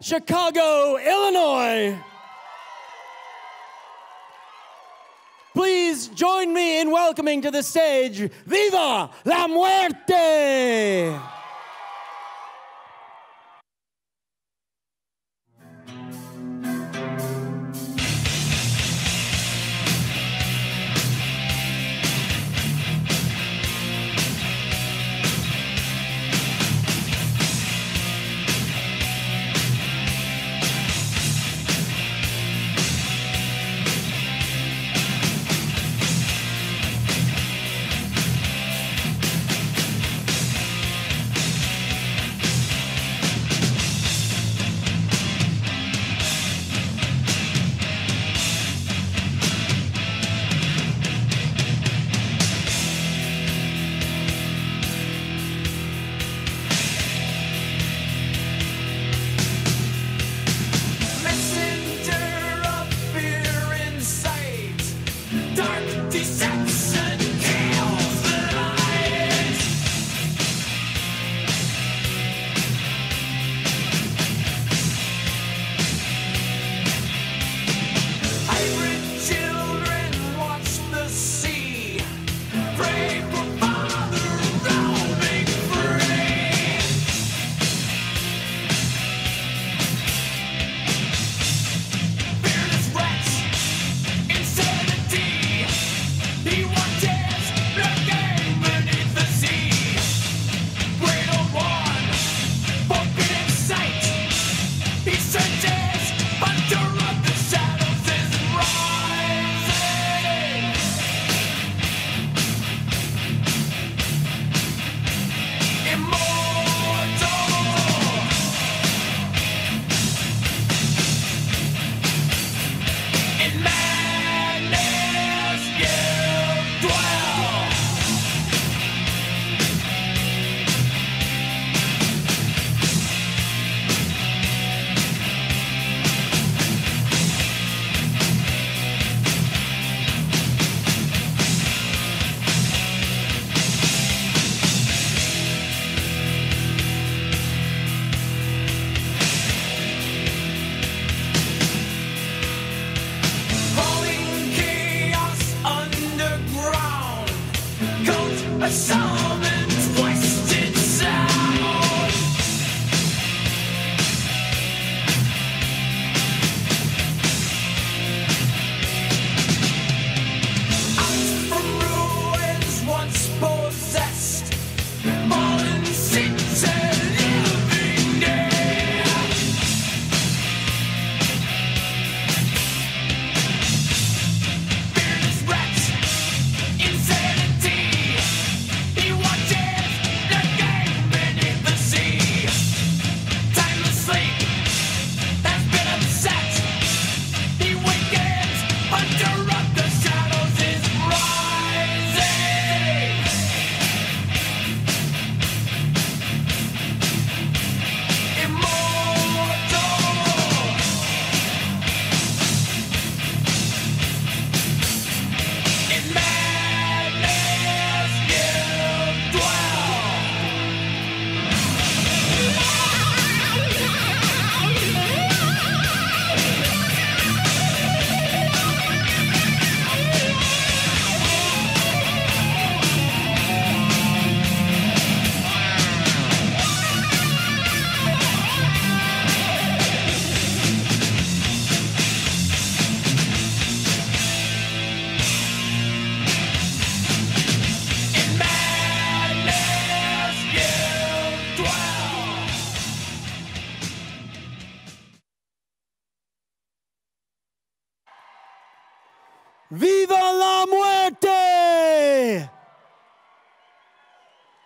Chicago, Illinois. Please join me in welcoming to the stage, Viva La Muerte!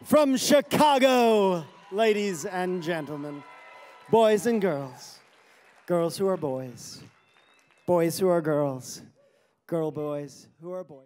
From Chicago, ladies and gentlemen, boys and girls, girls who are boys, boys who are girls, girl boys who are boys.